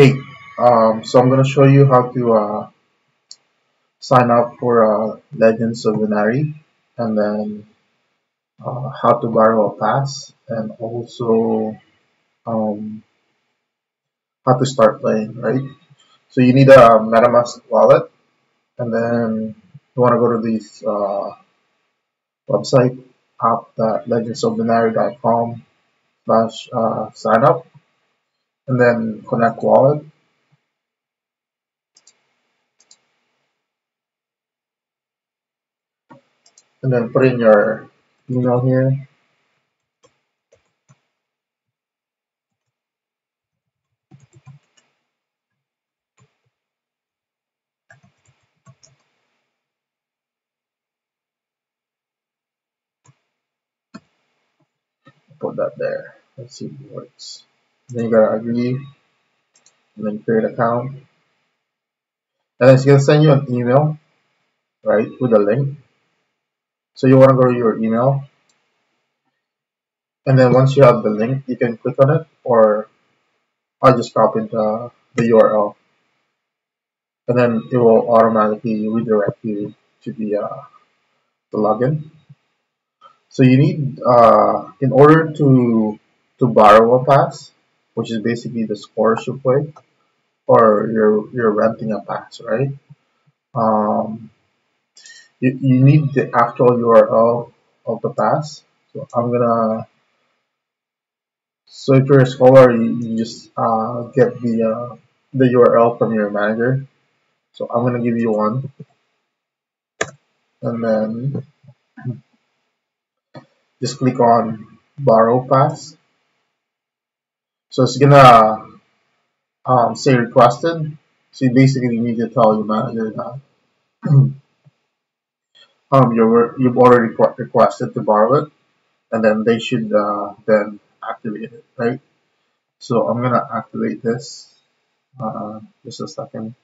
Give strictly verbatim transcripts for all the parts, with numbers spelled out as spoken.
Hey, um, so I'm going to show you how to uh, sign up for uh, Legends of Venari, and then uh, how to borrow a pass, and also um, how to start playing, right? So you need a Metamask wallet, and then you want to go to this uh, website, app.legendsofvenari.com slash sign up. And then connect wallet. And then put in your email here. Put that there. Let's see if it works. Then you gotta agree, and then create account, and it's gonna send you an email, right, with a link. So you wanna go to your email, and then once you have the link, you can click on it, or I'll just copy the the U R L, and then it will automatically redirect you to the uh, the login. So you need uh, in order to to borrow a pass, which is basically the scores you play, or you're you're renting a pass, right? Um, you, you need the actual U R L of the pass. So I'm gonna. So if you're a scholar, you, you just uh, get the uh, the U R L from your manager. So I'm gonna give you one, and then just click on borrow pass. So it's gonna um, say requested. So you basically need to tell your manager that um, you're, you've already requested to borrow it, and then they should uh, then activate it, right? So I'm gonna activate this uh, just a second,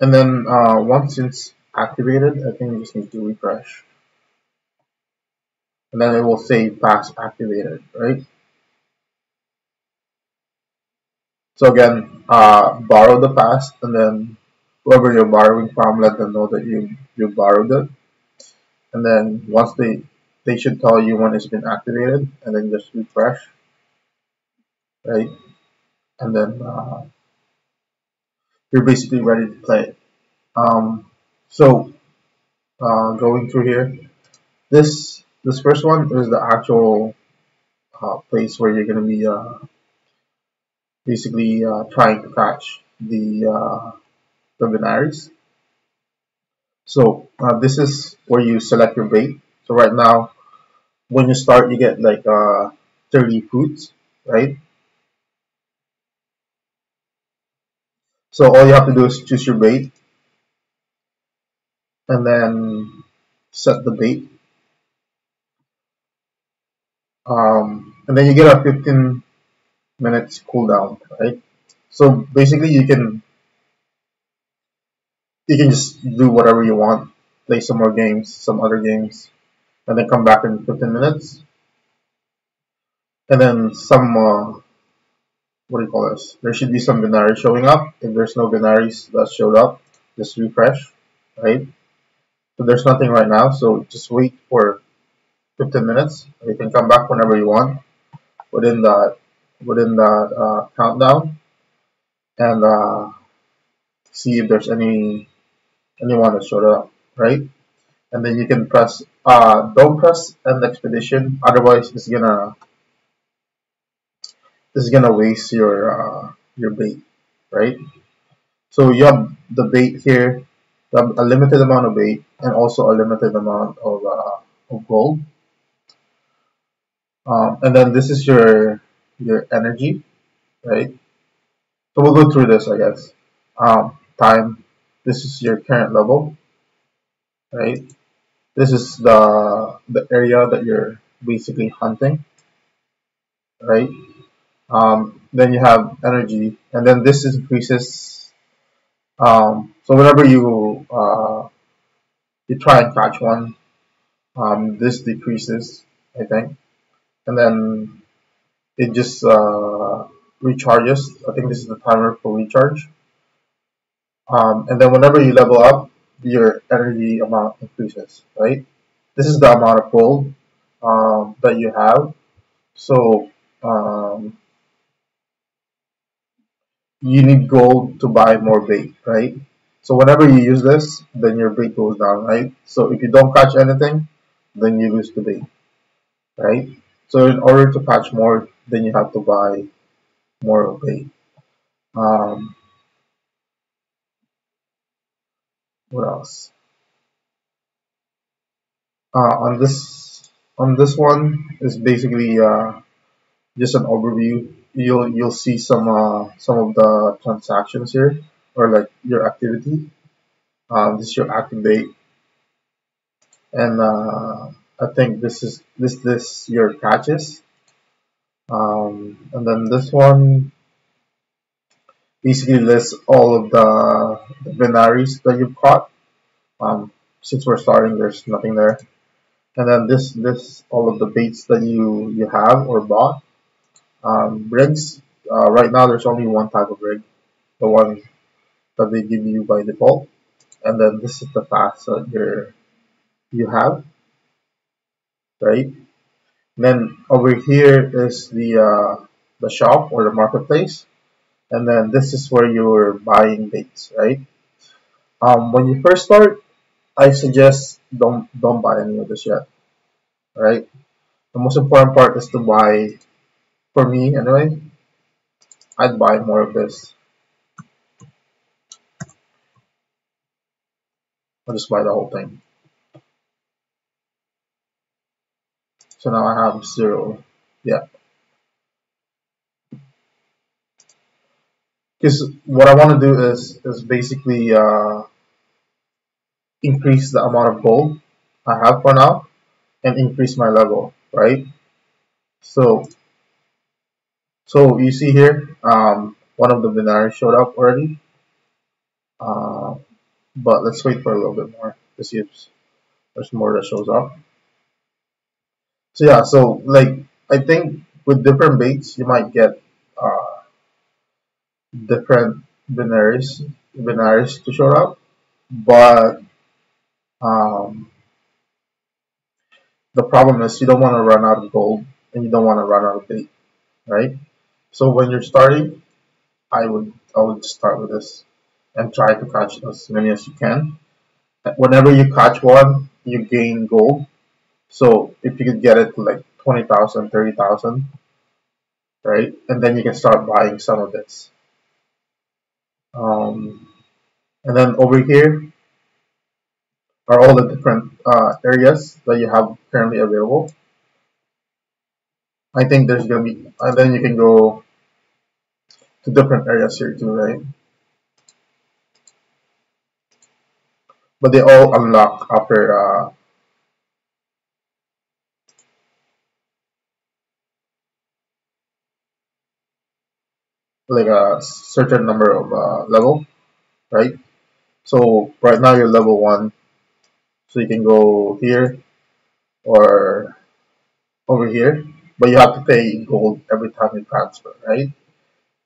and then uh, once it's activated, I think we just need to refresh, and then it will say pass activated, right? So again, uh, borrow the pass, and then whoever you're borrowing from, let them know that you, you borrowed it. And then once they, they should tell you when it's been activated, and then just refresh, right? And then uh, you're basically ready to play it. Um, so uh, going through here, this, this first one is the actual uh, place where you're gonna be uh, basically uh, trying to catch the uh, the Venaris. So uh, this is where you select your bait. So right now, when you start, you get like uh, thirty fruits, right? So all you have to do is choose your bait, and then set the bait, um, and then you get a fifteen minutes cooldown, right? So basically, you can you can just do whatever you want, play some more games, some other games, and then come back in fifteen minutes, and then some. Uh, what do you call this? There should be some Venari showing up. If there's no Venaris that showed up, just refresh, right? So there's nothing right now, so just wait for fifteen minutes. You can come back whenever you want within the within that uh, countdown, and uh, see if there's any anyone that showed up, right? And then you can press uh, don't press end expedition, otherwise it's gonna it's gonna waste your uh, your bait, right? So you have the bait here, you have a limited amount of bait, and also a limited amount of, uh, of gold, um, and then this is your your energy, right? So we'll go through this, I guess. Um, time, this is your current level, right? This is the the area that you're basically hunting, right? Um, then you have energy, and then this increases. Um, so whenever you uh, you try and catch one, um, this decreases, I think, and then it just uh, recharges. I think this is the timer for recharge. Um, and then whenever you level up, your energy amount increases, right? This is the amount of gold um, that you have. So um, you need gold to buy more bait, right? So whenever you use this, then your bait goes down, right? So if you don't catch anything, then you lose the bait, right? So in order to catch more, then you have to buy more bait. Um, What else? Uh, on this on this one is basically uh, just an overview. You'll you'll see some uh, some of the transactions here, or like your activity. Uh, this is your active date, and uh, I think this is this this your catches, um, and then this one basically lists all of the, the Venaris that you've caught. Um, since we're starting, there's nothing there. And then this lists all of the baits that you, you have or bought. Um, rigs, uh, right now there's only one type of rig, the one that they give you by default. And then this is the fast that you're, you have, right? And then over here is the, uh, the shop or the marketplace. And then this is where you're buying baits, right? Um, when you first start, I suggest don't don't buy any of this yet, right? The most important part is to buy. For me, anyway, I'd buy more of this. I'll just buy the whole thing. So now I have zero. Yeah. Because what I want to do is is basically uh, increase the amount of gold I have for now and increase my level, right? So, so you see here, um, one of the Venari showed up already, uh, but let's wait for a little bit more to see if there's more that shows up. So yeah, so like I think with different baits you might get Uh, different Venaris, Venaris to show up, but um, the problem is you don't want to run out of gold and you don't want to run out of bait, right? So when you're starting, I would I would start with this and try to catch as many as you can. Whenever you catch one, you gain gold. So if you could get it to like twenty thousand, thirty thousand, right, and then you can start buying some of this. Um, and then over here are all the different uh, areas that you have currently available. I think there's gonna be, and then you can go to different areas here too, right? But they all unlock after uh, like a certain number of uh, level, right? So right now you're level one, so you can go here or over here, but you have to pay gold every time you transfer, right?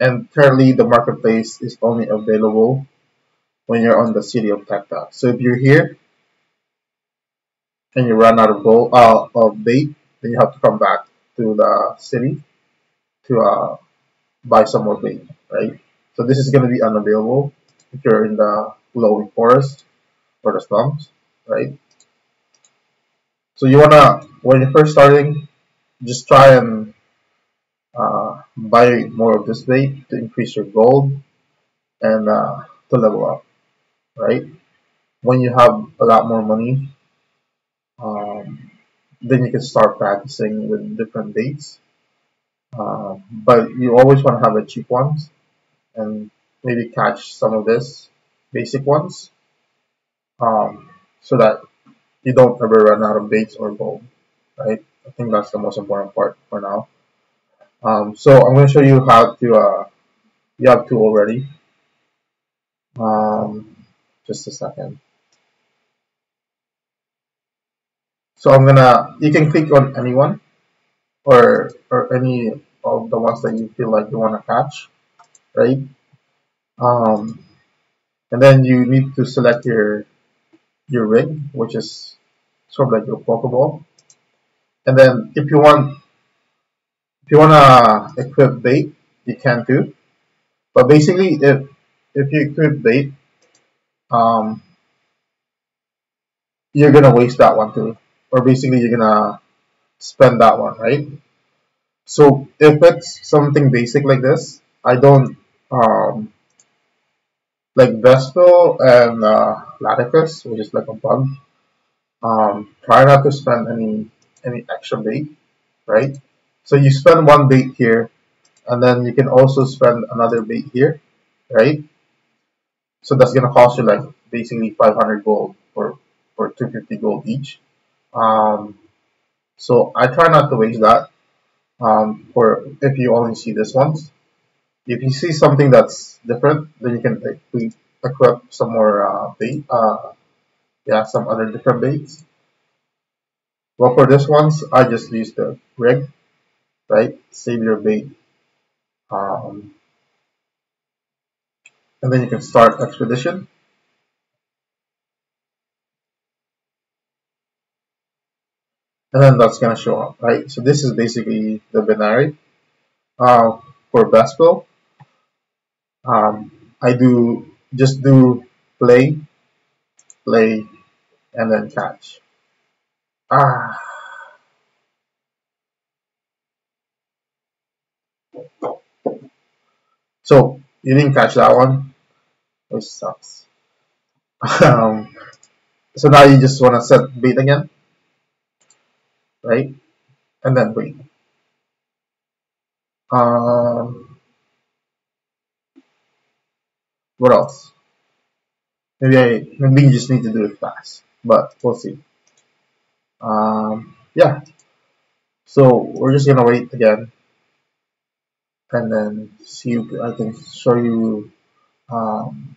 And currently the marketplace is only available when you're on the City of Tecta. So if you're here and you run out of gold uh, of bait, then you have to come back to the city to uh, buy some more bait, right? So this is going to be unavailable if you're in the glowing forest or the slums, right? So you wanna, when you're first starting, just try and uh, buy more of this bait to increase your gold and uh, to level up, right? When you have a lot more money, um, then you can start practicing with different baits. Uh, but you always want to have the cheap ones and maybe catch some of this basic ones, um, so that you don't ever run out of baits or gold, right? I think that's the most important part for now. Um, so I'm going to show you how to, uh, you have two already, um, just a second. So I'm going to, you can click on anyone, or or any of the ones that you feel like you want to hatch, right? Um, and then you need to select your your rig, which is sort of like your Pokeball. And then if you want if you want to equip bait, you can too. But basically, if if you equip bait, um, you're gonna waste that one too, or basically you're gonna spend that one, right? So if it's something basic like this, I don't um, like Vestal and uh, Platypus, which is like a bug. Um, try not to spend any any extra bait, right? So you spend one bait here, and then you can also spend another bait here, right? So that's gonna cost you like basically five hundred gold or or two hundred fifty gold each. Um, so I try not to waste that. Um, or if you only see this ones, if you see something that's different, then you can equip, equip some more uh, bait. Uh, yeah, some other different baits. Well, for this ones, I just use the rig, right? Save your bait. Um, and then you can start expedition. And then that's going to show up, right? So this is basically the Venari. Uh, for Bespel, um, I do just do play, play, and then catch. Ah. So you didn't catch that one, which sucks. um, so now you just want to set bait again, right? And then wait. Um, what else? Maybe I maybe you just need to do it fast, but we'll see. Um, yeah. So we're just gonna wait again, and then see. I can show you um,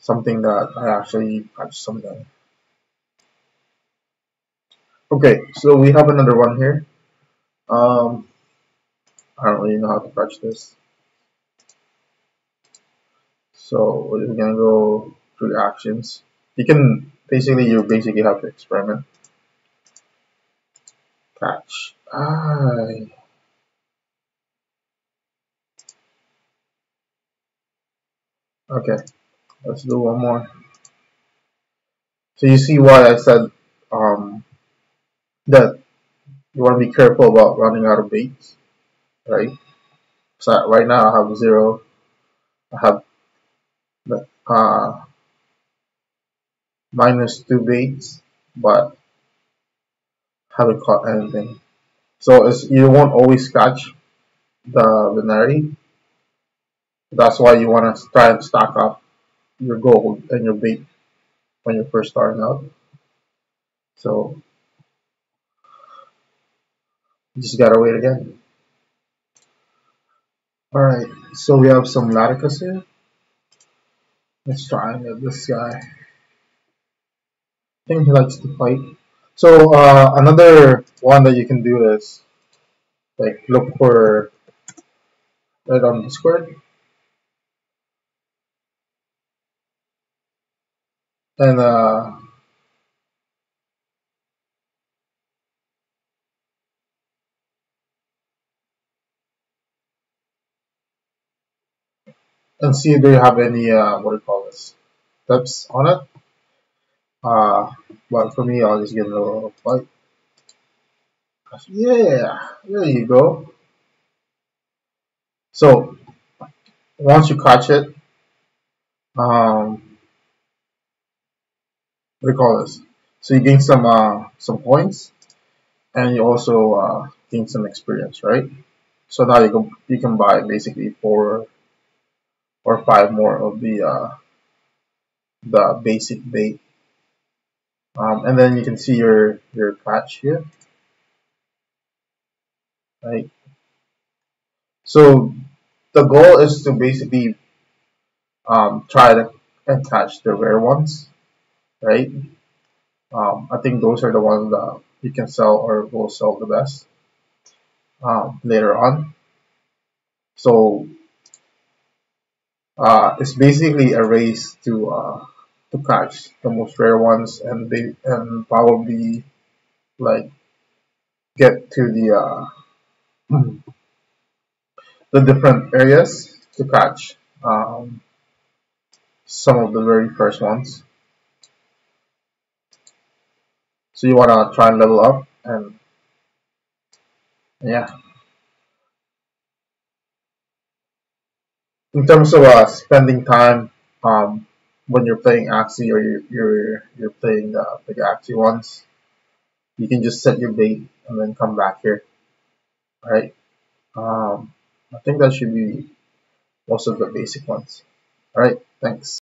something that I actually catch something. Okay, so we have another one here. Um, I don't really know how to catch this. So we're just gonna go through actions. You can basically you basically have to experiment. Catch. Ah. Okay, let's do one more. So you see why I said um, that you want to be careful about running out of baits, right? So right now I have zero. I have uh, minus two baits, but haven't caught anything. So it's, you won't always catch the Venari. That's why you want to try and stack up your gold and your bait when you're first starting out. So you just gotta wait again. Alright, so we have some Platypus here. Let's try and get this guy. I think he likes to fight. So uh, another one that you can do is like look for right on Discord. And uh, and see if they have any uh, what do you call this, tips on it. Uh, but for me, I'll just give it a little bite. Yeah, there you go. So once you catch it, um. What do you call this? So you gain some uh, some points, and you also uh, gain some experience, right? So now you can you can buy basically four or five more of the uh, the basic bait, um, and then you can see your your catch here, right? So the goal is to basically um, try to and catch the rare ones, right? Um, I think those are the ones that you can sell or will sell the best. um, later on. So uh, it's basically a race to uh, to catch the most rare ones, and they and probably like get to the uh, the different areas to catch um, some of the very first ones. So you want to try and level up, and yeah. In terms of uh, spending time, um, when you're playing Axie or you're you're, you're playing the big Axie ones, you can just set your bait and then come back here. All right? Um, I think that should be most of the basic ones. All right. Thanks.